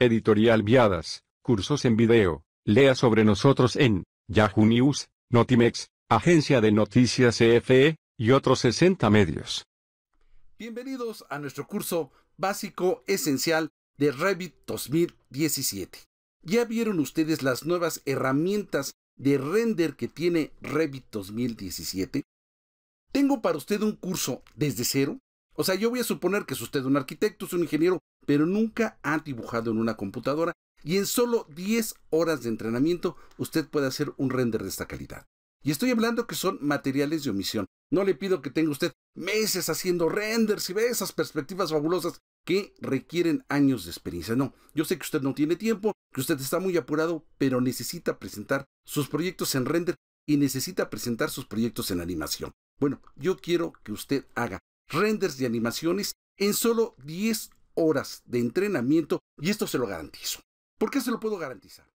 Editorial Viadas, cursos en video, lea sobre nosotros en Yahoo News, Notimex, Agencia de Noticias EFE, y otros 60 medios. Bienvenidos a nuestro curso básico esencial de Revit 2017. Ya vieron ustedes las nuevas herramientas de render que tiene Revit 2017. Tengo para usted un curso desde cero. O sea, yo voy a suponer que es usted un arquitecto, es un ingeniero, pero nunca ha dibujado en una computadora, y en solo 10 horas de entrenamiento usted puede hacer un render de esta calidad. Y estoy hablando que son materiales de omisión. No le pido que tenga usted meses haciendo renders y ve esas perspectivas fabulosas que requieren años de experiencia. No, yo sé que usted no tiene tiempo, que usted está muy apurado, pero necesita presentar sus proyectos en render y necesita presentar sus proyectos en animación. Bueno, yo quiero que usted haga renders de animaciones en solo 10 horas de entrenamiento, y esto se lo garantizo. ¿Por qué se lo puedo garantizar?